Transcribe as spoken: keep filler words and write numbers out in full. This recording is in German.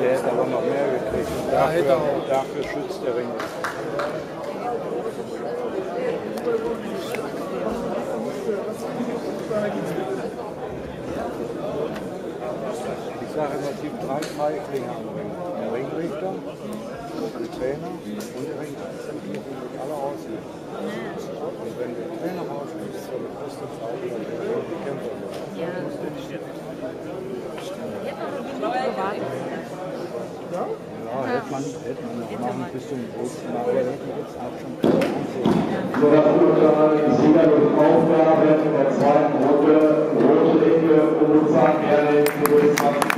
Der hätte aber noch mehr gekriegt. Dafür, dafür schützt der Ring. Ich sage immer, es gibt drei Feiglinge am Ring. Der Ringrichter, der Trainer und der Ringrichter. Die müssen alle auslösen. Und wenn der Trainer auslöst, ist der größte Feigling, der wird die Kämpfer machen. Ja, hätte man, hätte man noch mal ein bisschen groß gemacht, aber hätte man jetzt auch schon angesehen. So, das wurde die Sieger durch Aufgabe in der zweiten Runde, rote Ecke, Oberzack, Erling, Oberzack.